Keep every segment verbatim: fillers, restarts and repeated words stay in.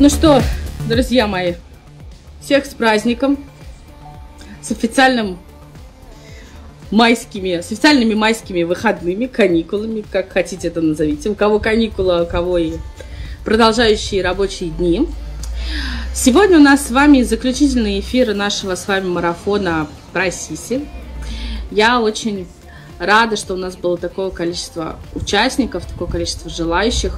Ну что, друзья мои, всех с праздником, с официальным майскими, с официальными майскими выходными, каникулами, как хотите это назовите. У кого каникулы, у кого и продолжающие рабочие дни. Сегодня у нас с вами заключительный эфир нашего с вами марафона про сиси. Я очень рада, что у нас было такое количество участников, такое количество желающих.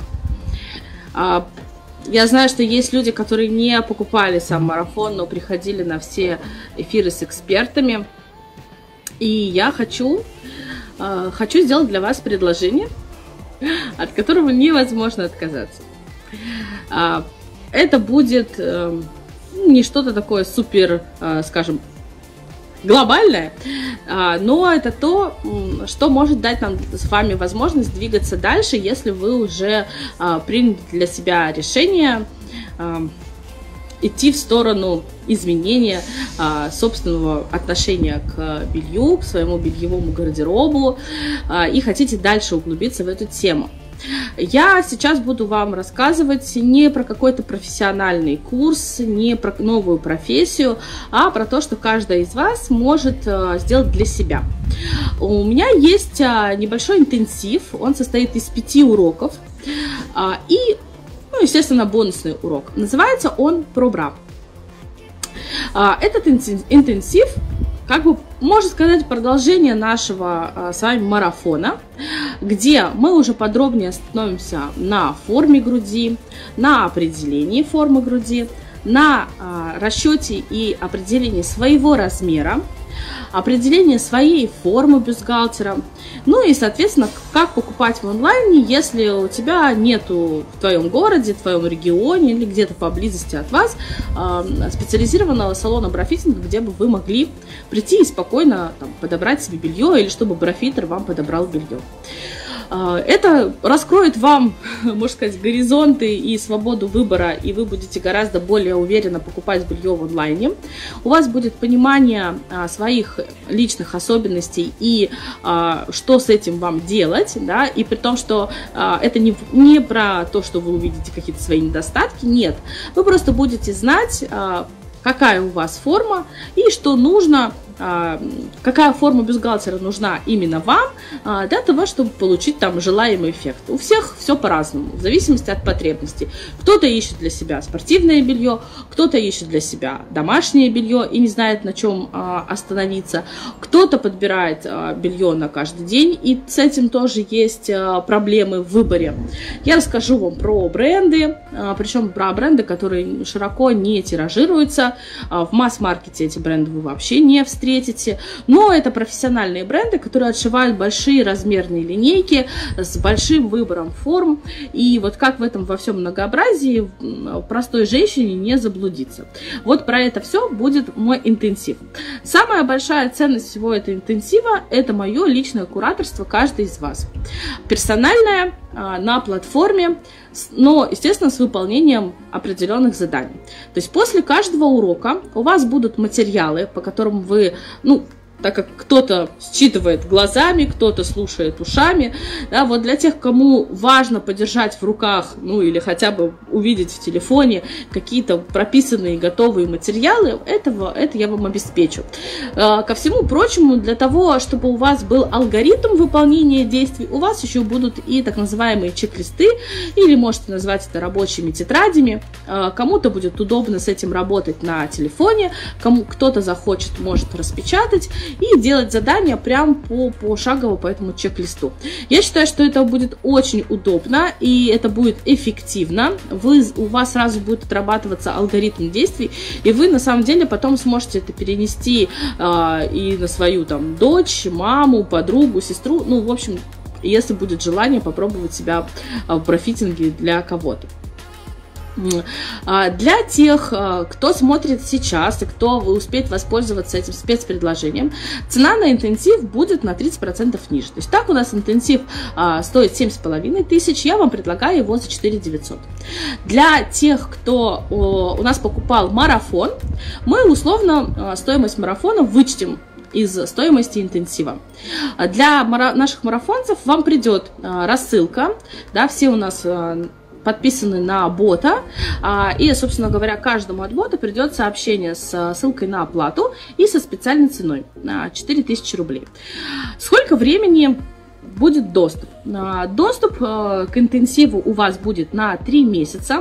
Я знаю, что есть люди, которые не покупали сам марафон, но приходили на все эфиры с экспертами. И я хочу, хочу сделать для вас предложение, от которого невозможно отказаться. Это будет не что-то такое супер, скажем, глобальное, но это то, что может дать нам с вами возможность двигаться дальше, если вы уже приняли для себя решение идти в сторону изменения собственного отношения к белью, к своему бельевому гардеробу и хотите дальше углубиться в эту тему. Я сейчас буду вам рассказывать не про какой-то профессиональный курс, не про новую профессию, а про то, что каждая из вас может сделать для себя. У меня есть небольшой интенсив, он состоит из пяти уроков и, ну, естественно, бонусный урок. Называется он «про бра». Этот интенсив, как бы, можно сказать, продолжение нашего с вами марафона, где мы уже подробнее остановимся на форме груди, на определении формы груди, на расчете и определении своего размера, определении своей формы бюстгальтера, ну и, соответственно, как покупать в онлайне, если у тебя нету в твоем городе, в твоем регионе или где-то поблизости от вас специализированного салона брафитинга, где бы вы могли прийти и спокойно там подобрать себе белье или чтобы брафитер вам подобрал белье. Это раскроет вам, можно сказать, горизонты и свободу выбора, и вы будете гораздо более уверенно покупать белье в онлайне. У вас будет понимание своих личных особенностей и что с этим вам делать, да, и при том, что это не, не про то, что вы увидите какие-то свои недостатки, нет. Вы просто будете знать, какая у вас форма и что нужно, какая форма бюстгальтера нужна именно вам для того, чтобы получить там желаемый эффект. У всех все по-разному, в зависимости от потребностей. Кто-то ищет для себя спортивное белье, кто-то ищет для себя домашнее белье и не знает, на чем остановиться. Кто-то подбирает белье на каждый день, и с этим тоже есть проблемы в выборе. Я расскажу вам про бренды, причем про бренды, которые широко не тиражируются. В масс-маркете эти бренды вы вообще не встретите. Встретите. Но это профессиональные бренды, которые отшивают большие размерные линейки с большим выбором форм. И вот как в этом во всем многообразии простой женщине не заблудиться. Вот про это все будет мой интенсив. Самая большая ценность всего этого интенсива – это мое личное кураторство каждой из вас. Персональное, на платформе, но, естественно, с выполнением определенных заданий. То есть после каждого урока у вас будут материалы, по которым вы, ну, так как кто-то считывает глазами, кто-то слушает ушами, да, вот для тех, кому важно подержать в руках, ну, или хотя бы увидеть в телефоне какие-то прописанные готовые материалы, этого, это я вам обеспечу. Ко всему прочему, для того, чтобы у вас был алгоритм выполнения действий, у вас еще будут и так называемые чек-листы, или можете назвать это рабочими тетрадями. Кому-то будет удобно с этим работать на телефоне, кому кто-то захочет, может распечатать и делать задания прям по, пошагово по этому чек-листу. Я считаю, что это будет очень удобно и это будет эффективно. Вы, у вас сразу будет отрабатываться алгоритм действий, и вы на самом деле потом сможете это перенести э, и на свою там дочь, маму, подругу, сестру, ну, в общем, если будет желание попробовать себя в брафитинге для кого-то. Для тех, кто смотрит сейчас и кто успеет воспользоваться этим спецпредложением, цена на интенсив будет на тридцать процентов ниже. То есть так у нас интенсив стоит семь с половиной тысяч, я вам предлагаю его за четыре девятьсот. Для тех, кто у нас покупал марафон, мы условно стоимость марафона вычтем из стоимости интенсива. Для наших марафонцев вам придет рассылка, да, все у нас подписаны на бота, и, собственно говоря, каждому от бота придет сообщение с ссылкой на оплату и со специальной ценой на четыре тысячи рублей. Сколько времени будет доступ? Доступ к интенсиву у вас будет на три месяца,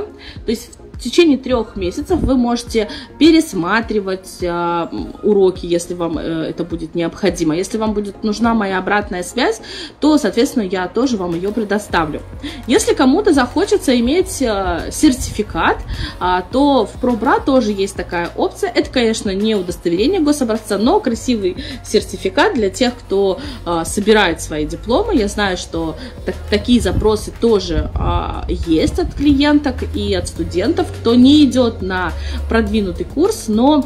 то есть в В течение трех месяцев вы можете пересматривать э, уроки, если вам э, это будет необходимо. Если вам будет нужна моя обратная связь, то, соответственно, я тоже вам ее предоставлю. Если кому-то захочется иметь э, сертификат, э, то в ПРО БРА тоже есть такая опция. Это, конечно, не удостоверение гособразца, но красивый сертификат для тех, кто э, собирает свои дипломы. Я знаю, что так, такие запросы тоже э, есть от клиенток и от студентов, кто не идет на продвинутый курс, но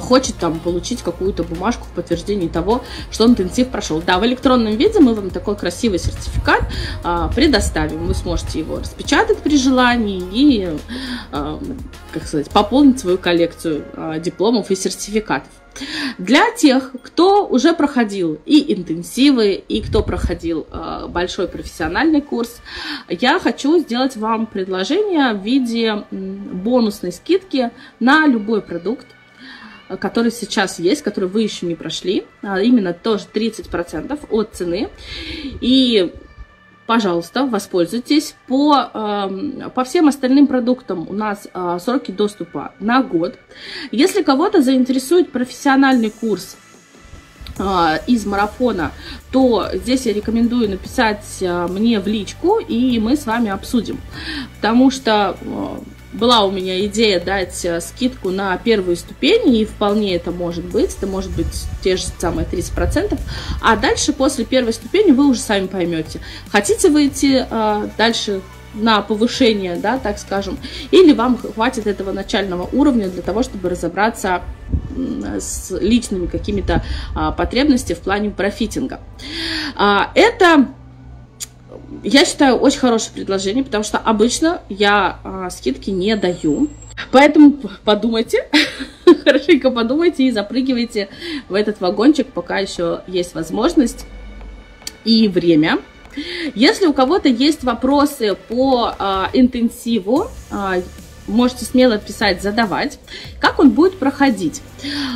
хочет там получить какую-то бумажку в подтверждении того, что интенсив прошел. Да, в электронном виде мы вам такой красивый сертификат а, предоставим. Вы сможете его распечатать при желании и, а, как сказать, пополнить свою коллекцию а, дипломов и сертификатов. Для тех, кто уже проходил и интенсивы, и кто проходил э, большой профессиональный курс, я хочу сделать вам предложение в виде бонусной скидки на любой продукт, который сейчас есть, который вы еще не прошли, а именно тоже тридцать процентов от цены. И, пожалуйста, воспользуйтесь. По, э, по всем остальным продуктам у нас э, сроки доступа на год. Если кого-то заинтересует профессиональный курс э, из марафона, то здесь я рекомендую написать э, мне в личку, и мы с вами обсудим. Потому что э, была у меня идея дать скидку на первые ступени, и вполне это может быть, это может быть те же самые тридцать процентов, а дальше после первой ступени вы уже сами поймете, хотите выйти э, дальше на повышение, да, так скажем, или вам хватит этого начального уровня для того, чтобы разобраться с личными какими-то э, потребностями в плане профитинга. Э, это... Я считаю, очень хорошее предложение, потому что обычно я а, скидки не даю. Поэтому подумайте, хорошенько подумайте и запрыгивайте в этот вагончик, пока еще есть возможность и время. Если у кого-то есть вопросы по а, интенсиву, а, можете смело писать, задавать, как он будет проходить.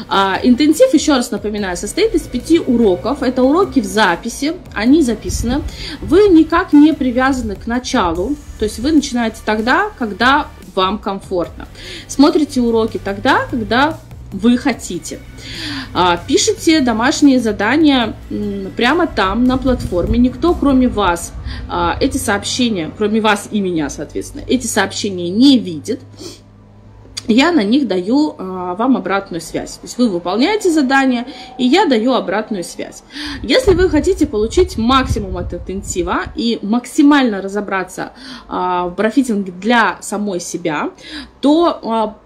А, интенсив, еще раз напоминаю, состоит из пяти уроков. Это уроки в записи, они записаны. Вы никак не привязаны к началу, то есть вы начинаете тогда, когда вам комфортно. Смотрите уроки тогда, когда вы хотите. А, пишите домашние задания прямо там, на платформе. Никто, кроме вас, а, эти сообщения, кроме вас и меня, соответственно, эти сообщения не видит. Я на них даю а, вам обратную связь. То есть вы выполняете задание, и я даю обратную связь. Если вы хотите получить максимум от интенсива и максимально разобраться а, в брафитинге для самой себя, то... А,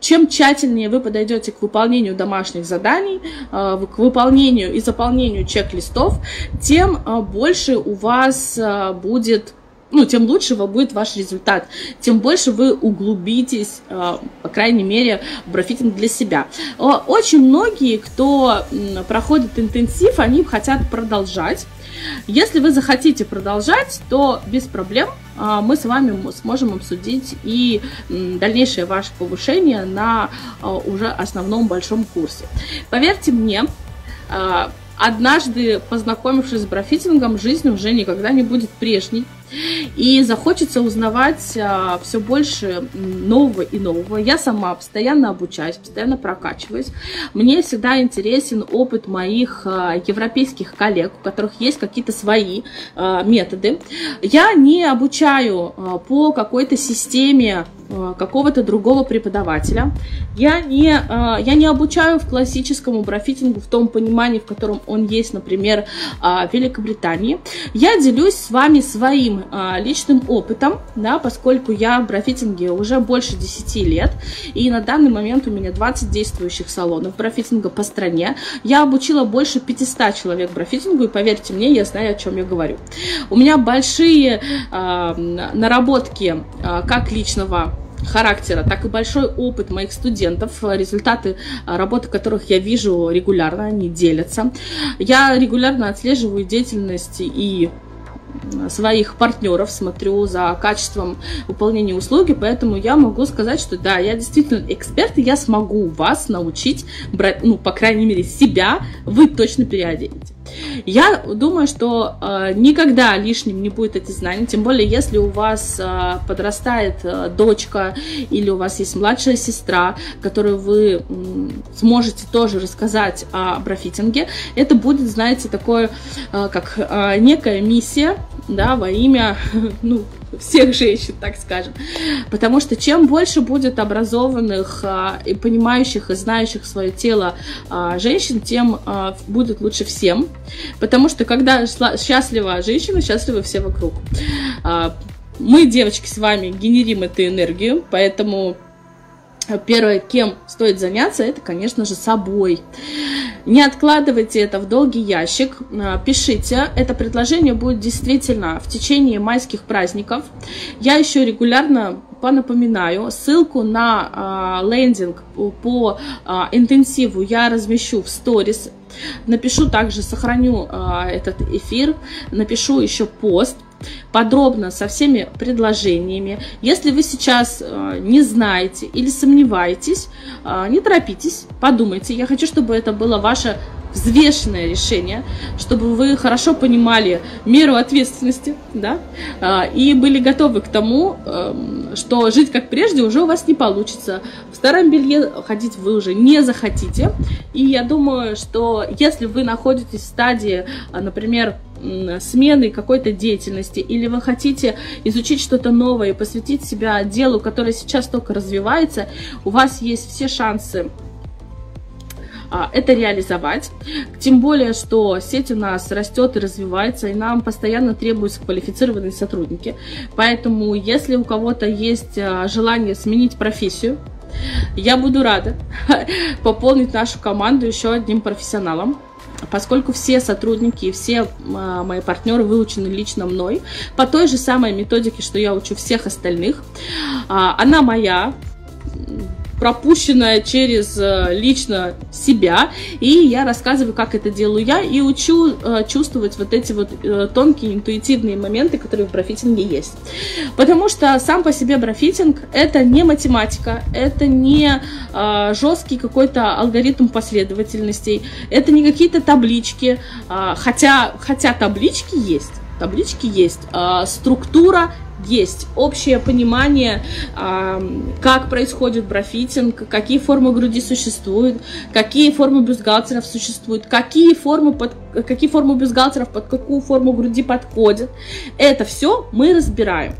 чем тщательнее вы подойдете к выполнению домашних заданий, к выполнению и заполнению чек-листов, тем больше у вас будет, ну, тем лучше будет ваш результат, тем больше вы углубитесь, по крайней мере, в брафитинг для себя. Очень многие, кто проходит интенсив, они хотят продолжать. Если вы захотите продолжать, то без проблем мы с вами сможем обсудить и дальнейшее ваше повышение на уже основном большом курсе. Поверьте мне, однажды, познакомившись с брафитингом, жизнь уже никогда не будет прежней. И захочется узнавать а, все больше нового и нового. Я сама постоянно обучаюсь, постоянно прокачиваюсь. Мне всегда интересен опыт моих а, европейских коллег, у которых есть какие-то свои а, методы. Я не обучаю а, по какой-то системе а, какого-то другого преподавателя. Я не, а, я не обучаю в классическому брафитингу в том понимании, в котором он есть, например, а, в Великобритании. Я делюсь с вами своим личным опытом, да, поскольку я в брафитинге уже больше десяти лет, и на данный момент у меня двадцать действующих салонов брафитинга по стране. Я обучила больше пятисот человек брафитингу, и поверьте мне, я знаю, о чем я говорю. У меня большие э, наработки э, как личного характера, так и большой опыт моих студентов, результаты работы которых я вижу регулярно, они делятся. Я регулярно отслеживаю деятельность и своих партнеров смотрю за качеством выполнения услуги, поэтому я могу сказать, что да, я действительно эксперт, и я смогу вас научить брать, ну, по крайней мере, себя вы точно переоденете. Я думаю, что э, никогда лишним не будет эти знания, тем более, если у вас э, подрастает э, дочка или у вас есть младшая сестра, которую вы э, сможете тоже рассказать о брафитинге. Это будет, знаете, такое, э, как э, некая миссия, да, во имя, ну, всех женщин, так скажем. Потому что чем больше будет образованных а, и понимающих и знающих свое тело а, женщин, тем а, будет лучше всем. Потому что когда счастлива женщина, счастливы все вокруг. А, мы, девочки, с вами генерим эту энергию, поэтому первое, кем стоит заняться, это, конечно же, собой. Не откладывайте это в долгий ящик, пишите. Это предложение будет действительно в течение майских праздников. Я еще регулярно понапоминаю. Ссылку на э, лендинг по э, интенсиву я размещу в сторис. Напишу также, сохраню э, этот эфир, напишу еще пост подробно со всеми предложениями. Если вы сейчас э, не знаете или сомневаетесь, э, не торопитесь, подумайте. Я хочу, чтобы это было ваше взвешенное решение, чтобы вы хорошо понимали меру ответственности, да, э, и были готовы к тому, э, что жить как прежде уже у вас не получится. В старом белье ходить вы уже не захотите. И я думаю, что если вы находитесь в стадии, например, смены какой-то деятельности, или вы хотите изучить что-то новое и посвятить себя делу, которое сейчас только развивается, у вас есть все шансы это реализовать. Тем более, что сеть у нас растет и развивается, и нам постоянно требуются квалифицированные сотрудники. Поэтому, если у кого-то есть желание сменить профессию, я буду рада пополнить нашу команду еще одним профессионалом. Поскольку все сотрудники и все мои партнеры выучены лично мной, по той же самой методике, что я учу всех остальных, она моя, пропущенная через лично себя, и я рассказываю, как это делаю я, и учу чувствовать вот эти вот тонкие интуитивные моменты, которые в брафитинге есть. Потому что сам по себе брафитинг — это не математика, это не жесткий какой-то алгоритм последовательностей, это не какие-то таблички, хотя, хотя таблички есть, таблички есть, структура есть, общее понимание, как происходит брафитинг, какие формы груди существуют, какие формы бюстгальтеров существуют, какие формы, под, какие формы бюстгальтеров под какую форму груди подходят. Это все мы разбираем.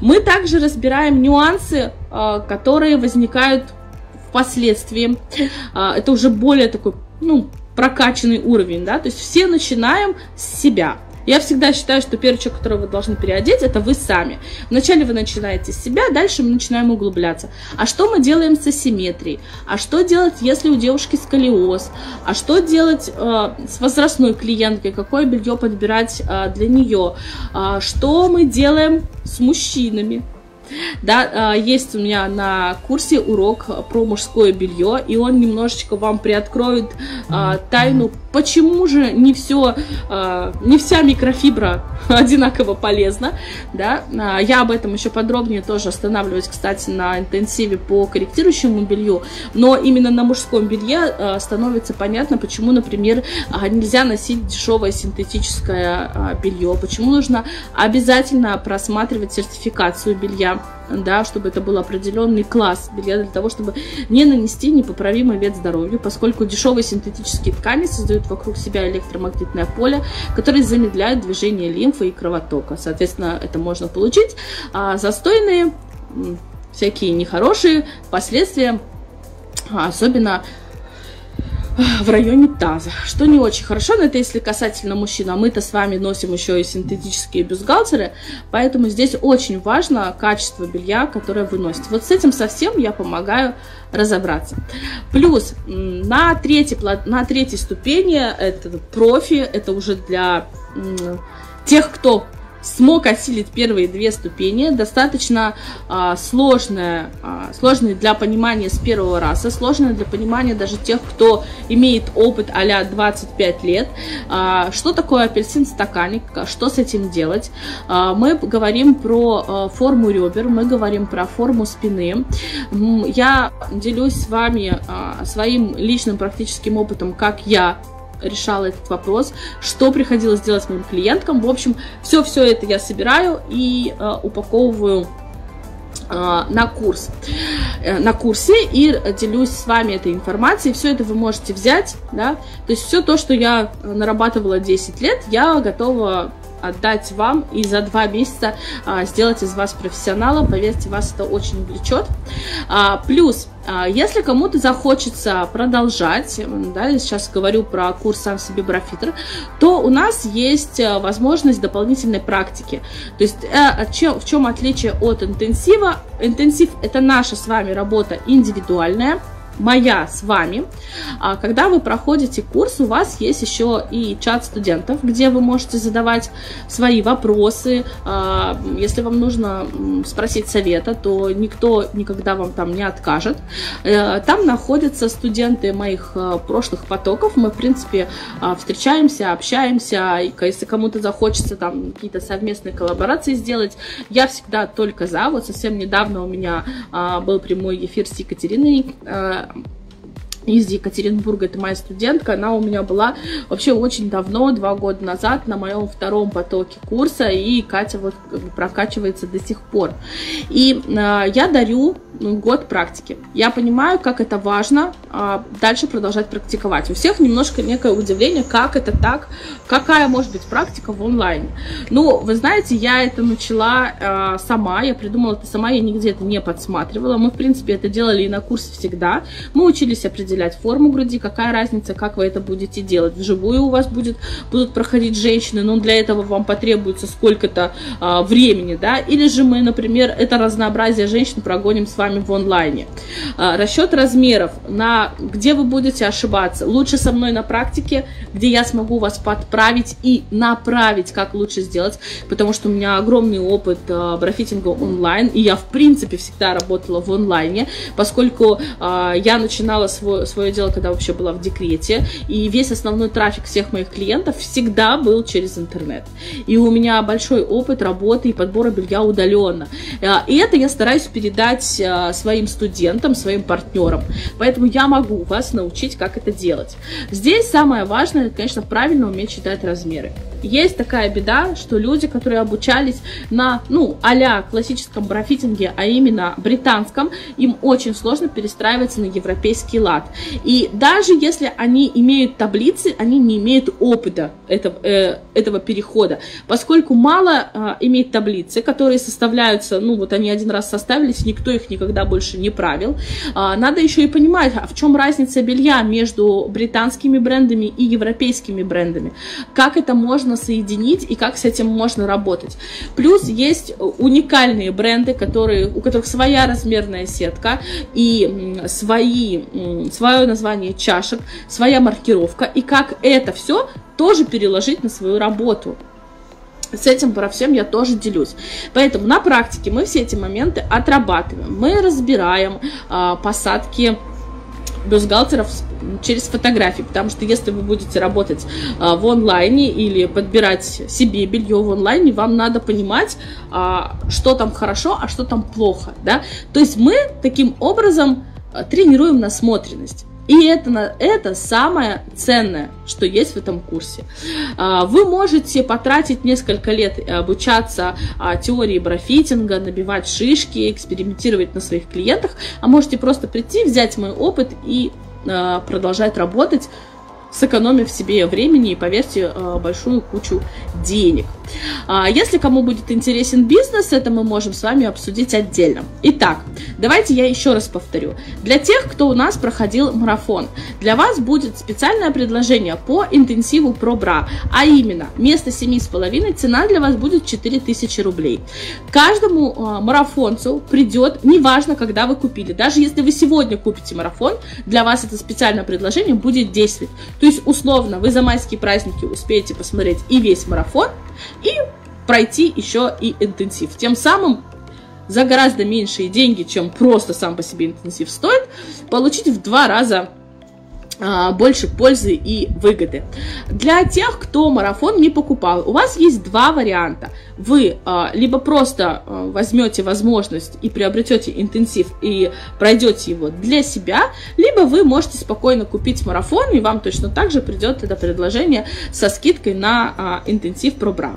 Мы также разбираем нюансы, которые возникают впоследствии. Это уже более такой, ну, прокачанный уровень, да? То есть все начинаем с себя. Я всегда считаю, что первый человек, которого вы должны переодеть, это вы сами. Вначале вы начинаете с себя, дальше мы начинаем углубляться. А что мы делаем с асимметрией? А что делать, если у девушки сколиоз? А что делать э, с возрастной клиенткой? Какое белье подбирать э, для нее? А что мы делаем с мужчинами? Да, есть у меня на курсе урок про мужское белье, и он немножечко вам приоткроет а, тайну, почему же не все, а, не вся микрофибра одинаково полезна. Да? А, я об этом еще подробнее тоже останавливаюсь, кстати, на интенсиве по корректирующему белью, но именно на мужском белье а, становится понятно, почему, например, а, нельзя носить дешевое синтетическое а, белье, почему нужно обязательно просматривать сертификацию белья. Да, чтобы это был определенный класс белья, для того, чтобы не нанести непоправимый вред здоровью, поскольку дешевые синтетические ткани создают вокруг себя электромагнитное поле, которое замедляет движение лимфы и кровотока. Соответственно, это можно получить а застойные, всякие нехорошие последствия, особенно в районе таза, что не очень хорошо, но это если касательно мужчин, а мы-то с вами носим еще и синтетические бюстгальтеры, поэтому здесь очень важно качество белья, которое вы носите. Вот с этим совсем я помогаю разобраться. Плюс на третьей, на третьей ступени это профи, это уже для тех, кто смог осилить первые две ступени, достаточно а, сложные, а, сложные для понимания с первого раза, сложные для понимания даже тех, кто имеет опыт а-ля двадцать пять лет. А, что такое апельсин-стаканник, что с этим делать? А, мы говорим про а, форму ребер, мы говорим про форму спины. Я делюсь с вами а, своим личным практическим опытом, как я решала этот вопрос, что приходилось делать моим клиенткам. В общем, все-все это я собираю и э, упаковываю э, на курс, э, на курсе и делюсь с вами этой информацией. Все это вы можете взять, да? То есть все то, что я нарабатывала десять лет, я готова отдать вам и за два месяца а, сделать из вас профессионала. Поверьте, вас это очень увлечет. А, плюс, а, если кому-то захочется продолжать, да, я сейчас говорю про курс «Сам себе брафитер», то у нас есть возможность дополнительной практики. То есть э, чем, в чем отличие от интенсива? Интенсив – это наша с вами работа индивидуальная, моя с вами. Когда вы проходите курс, у вас есть еще и чат студентов, где вы можете задавать свои вопросы. Если вам нужно спросить совета, то никто никогда вам там не откажет. Там находятся студенты моих прошлых потоков. Мы, в принципе, встречаемся, общаемся. И если кому-то захочется там какие-то совместные коллаборации сделать, я всегда только за. Вот совсем недавно у меня был прямой эфир с Екатериной из Екатеринбурга, это моя студентка, она у меня была вообще очень давно, два года назад, на моем втором потоке курса, и Катя вот прокачивается до сих пор. И э, я дарю год практики. Я понимаю, как это важно э, дальше продолжать практиковать. У всех немножко некое удивление, как это так, какая может быть практика в онлайне. Ну, вы знаете, я это начала э, сама, я придумала это сама, я нигде это не подсматривала. Мы, в принципе, это делали и на курсе всегда. Мы учились определять форму груди, какая разница, как вы это будете делать. Вживую у вас будет, будут проходить женщины, но для этого вам потребуется сколько-то а, времени, да, или же мы, например, это разнообразие женщин прогоним с вами в онлайне. А, расчет размеров, на где вы будете ошибаться, лучше со мной на практике, где я смогу вас подправить и направить, как лучше сделать, потому что у меня огромный опыт а, брафитинга онлайн, и я, в принципе, всегда работала в онлайне, поскольку а, я начинала свой свое дело, когда вообще была в декрете, и весь основной трафик всех моих клиентов всегда был через интернет. И у меня большой опыт работы и подбора белья удаленно. И это я стараюсь передать своим студентам, своим партнерам. Поэтому я могу вас научить, как это делать. Здесь самое важное, это, конечно, правильно уметь считать размеры. Есть такая беда, что люди, которые обучались на, ну, а-ля классическом брафитинге, а именно британском, им очень сложно перестраиваться на европейский лад. И даже если они имеют таблицы, они не имеют опыта этого, э, этого перехода, поскольку мало э, имеет таблицы, которые составляются, ну вот они один раз составились, никто их никогда больше не правил. Э, надо еще и понимать, а в чем разница белья между британскими брендами и европейскими брендами, как это можно соединить и как с этим можно работать. Плюс есть уникальные бренды, которые, у которых своя размерная сетка и м, свои... М, свое название чашек, своя маркировка, и как это все тоже переложить на свою работу. С этим про всем я тоже делюсь. Поэтому на практике мы все эти моменты отрабатываем. Мы разбираем а, посадки бюстгальтеров через фотографии, потому что если вы будете работать а, в онлайне или подбирать себе белье в онлайне, вам надо понимать, а, что там хорошо, а что там плохо, да? То есть мы таким образом тренируем насмотренность. И это, это самое ценное, что есть в этом курсе. Вы можете потратить несколько лет, обучаться теории брафитинга, набивать шишки, экспериментировать на своих клиентах, а можете просто прийти, взять мой опыт и продолжать работать, сэкономив себе времени и, поверьте, большую кучу денег. Если кому будет интересен бизнес, это мы можем с вами обсудить отдельно. Итак, давайте я еще раз повторю. Для тех, кто у нас проходил марафон, для вас будет специальное предложение по интенсиву про бра, а именно, вместо семи с половиной цена для вас будет четыре тысячи рублей. Каждому марафонцу придет, неважно, когда вы купили, даже если вы сегодня купите марафон, для вас это специальное предложение будет действовать. То есть, условно, вы за майские праздники успеете посмотреть и весь марафон, и пройти еще и интенсив. Тем самым за гораздо меньшие деньги, чем просто сам по себе интенсив стоит, получить в два раза больше пользы и выгоды. Для тех, кто марафон не покупал, у вас есть два варианта. Вы а, либо просто а, возьмете возможность и приобретете интенсив и пройдете его для себя, либо вы можете спокойно купить марафон, и вам точно так же придет это предложение со скидкой на а, интенсив ProBra.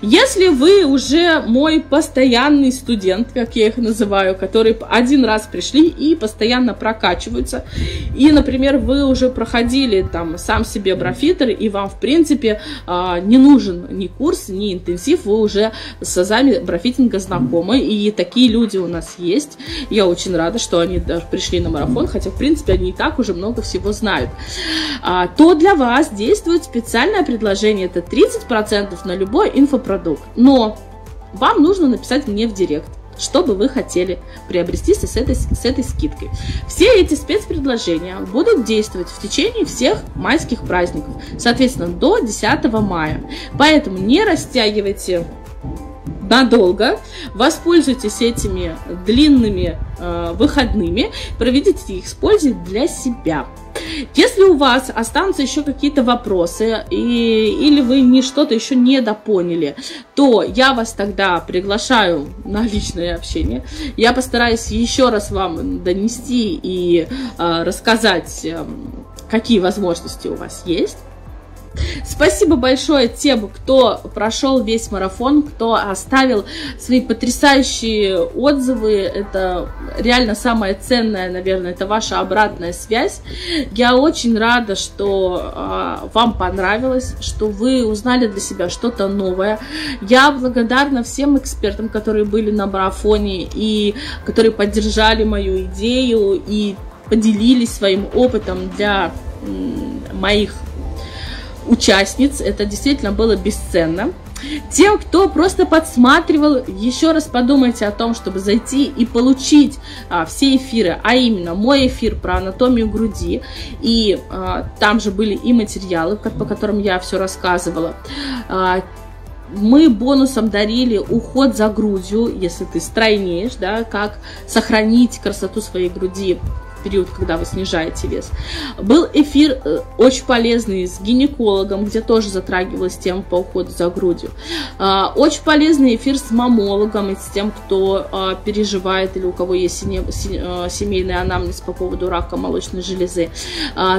Если вы уже мой постоянный студент, как я их называю, которые один раз пришли и постоянно прокачиваются, и, например, вы уже проходили там сам себе брафитер, и вам в принципе не нужен ни курс, ни интенсив, вы уже с азами брафитинга знакомы, и такие люди у нас есть. Я очень рада, что они даже пришли на марафон, хотя в принципе они и так уже много всего знают. То для вас действует специальное предложение, это тридцать процентов на любой инфопродукт, но вам нужно написать мне в директ, что бы вы хотели приобрести с этой, с этой скидкой. Все эти спецпредложения будут действовать в течение всех майских праздников, соответственно, до десятого мая. Поэтому не растягивайте надолго, воспользуйтесь этими длинными э, выходными, проведите их с пользой для себя. Если у вас останутся еще какие-то вопросы, и, или вы не что-то еще недопоняли, то я вас тогда приглашаю на личное общение. Я постараюсь еще раз вам донести и э, рассказать, э, какие возможности у вас есть. Спасибо большое тем, кто прошел весь марафон, кто оставил свои потрясающие отзывы. Это реально самое ценное, наверное, это ваша обратная связь. Я очень рада, что э, вам понравилось, что вы узнали для себя что-то новое. Я благодарна всем экспертам, которые были на марафоне и которые поддержали мою идею и поделились своим опытом для м, моих участниц. Это действительно было бесценно. Тем, кто просто подсматривал, еще раз подумайте о том, чтобы зайти и получить а, все эфиры, а именно мой эфир про анатомию груди, и а, там же были и материалы, по которым я все рассказывала. а, Мы бонусом дарили уход за грудью, если ты стройнеешь, да, как сохранить красоту своей груди в период, когда вы снижаете вес. Был эфир очень полезный с гинекологом, где тоже затрагивалась тема по уходу за грудью. Очень полезный эфир с мамологом и с тем, кто переживает или у кого есть семейный анамнез по поводу рака молочной железы.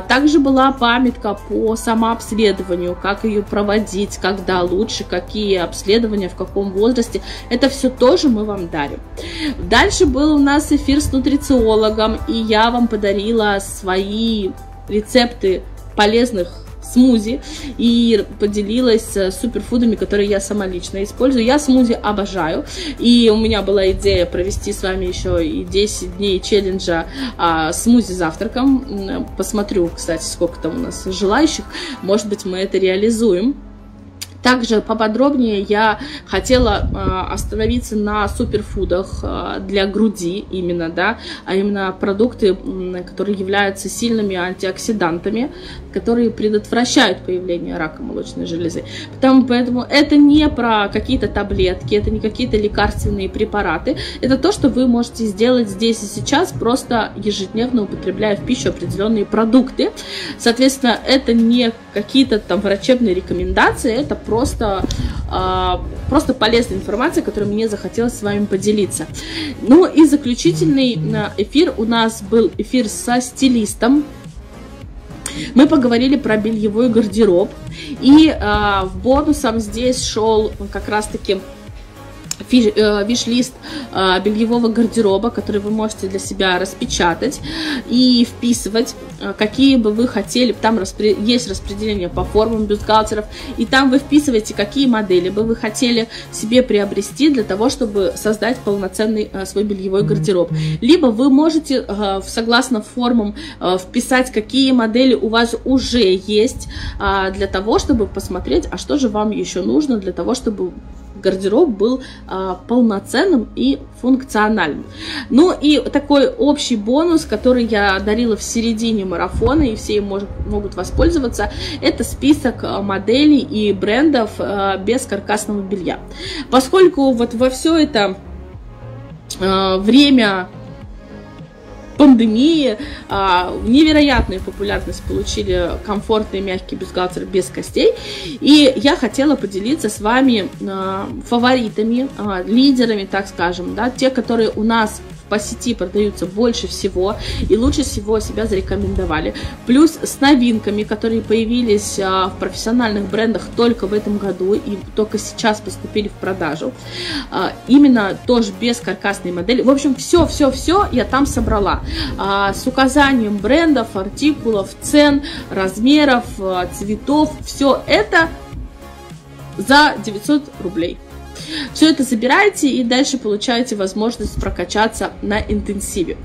Также была памятка по самообследованию, как ее проводить, когда лучше, какие обследования, в каком возрасте. Это все тоже мы вам дарим. Дальше был у нас эфир с нутрициологом, и я вам подарила свои рецепты полезных смузи и поделилась суперфудами, которые я сама лично использую. Я смузи обожаю, и у меня была идея провести с вами еще и десять дней челленджа а, смузи завтраком. Посмотрю, кстати, сколько там у нас желающих, может быть, мы это реализуем. Также поподробнее я хотела остановиться на суперфудах для груди именно, да, а именно продукты, которые являются сильными антиоксидантами, которые предотвращают появление рака молочной железы. Потому, поэтому это не про какие-то таблетки, это не какие-то лекарственные препараты, это то, что вы можете сделать здесь и сейчас, просто ежедневно употребляя в пищу определенные продукты. Соответственно, это не какие-то там врачебные рекомендации, это просто, просто полезная информация, которую мне захотелось с вами поделиться. Ну и заключительный эфир у нас был эфир со стилистом. Мы поговорили про бельевой гардероб, и в бонусом здесь шел как раз таки виш-лист бельевого гардероба, который вы можете для себя распечатать и вписывать, какие бы вы хотели. Там распри... есть распределение по формам бюстгальтеров, и там вы вписываете, какие модели бы вы хотели себе приобрести для того, чтобы создать полноценный свой бельевой гардероб. Либо вы можете, согласно формам, вписать, какие модели у вас уже есть, для того, чтобы посмотреть, а что же вам еще нужно для того, чтобы гардероб был а, полноценным и функциональным. Ну и такой общий бонус, который я дарила в середине марафона, и все им может, могут воспользоваться, это список моделей и брендов а, без каркасного белья. Поскольку вот во все это а, время пандемии а, невероятную популярность получили комфортные мягкие бюстгальтеры без костей, и я хотела поделиться с вами а, фаворитами, а, лидерами, так скажем, да, те, которые у нас по сети продаются больше всего и лучше всего себя зарекомендовали, плюс с новинками, которые появились а, в профессиональных брендах только в этом году и только сейчас поступили в продажу, а, именно тоже без каркасной модели. В общем, все все все я там собрала а, с указанием брендов, артикулов, цен, размеров, а, цветов. Все это за девятьсот рублей. Все это забираете и дальше получаете возможность прокачаться на интенсиве.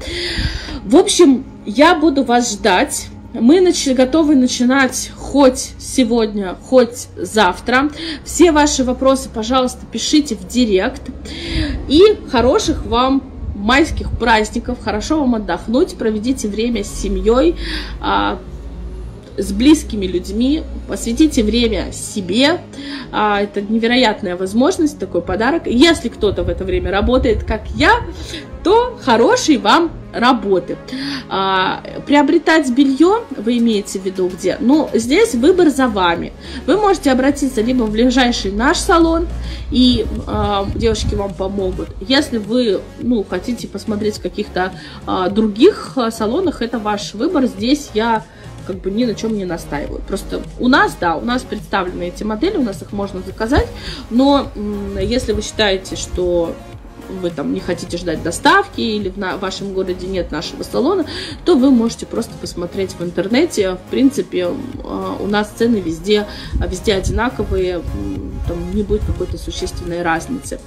В общем, я буду вас ждать. Мы нач... готовы начинать хоть сегодня, хоть завтра. Все ваши вопросы, пожалуйста, пишите в директ. И хороших вам майских праздников. Хорошо вам отдохнуть. Проведите время с семьей, с близкими людьми, посвятите время себе, это невероятная возможность, такой подарок. Если кто-то в это время работает, как я, то хорошей вам работы. Приобретать белье вы имеете в виду где? Ну, здесь выбор за вами. Вы можете обратиться либо в ближайший наш салон, и э, девушки вам помогут. Если вы ну, хотите посмотреть в каких-то э, других салонах, это ваш выбор. Здесь я как бы ни на чем не настаиваю. Просто у нас, да, у нас представлены эти модели, у нас их можно заказать, но если вы считаете, что вы там не хотите ждать доставки или в на вашем городе нет нашего салона, то вы можете просто посмотреть в интернете. В принципе, у нас цены везде, везде одинаковые, там не будет какой-то существенной разницы.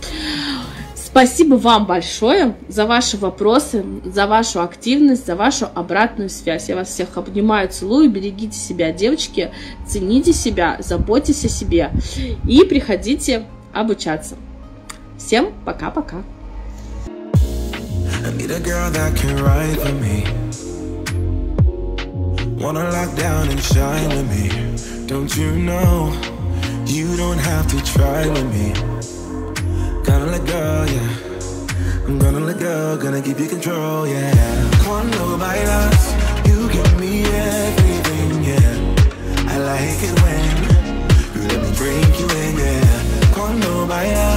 Спасибо вам большое за ваши вопросы, за вашу активность, за вашу обратную связь. Я вас всех обнимаю, целую, берегите себя, девочки, цените себя, заботьтесь о себе и приходите обучаться. Всем пока-пока! Gonna let go, yeah. I'm gonna let go, gonna give you control, yeah. Cuando bailas, you give me everything, yeah. I like it when you let me drink you in, yeah. Cuando bailas.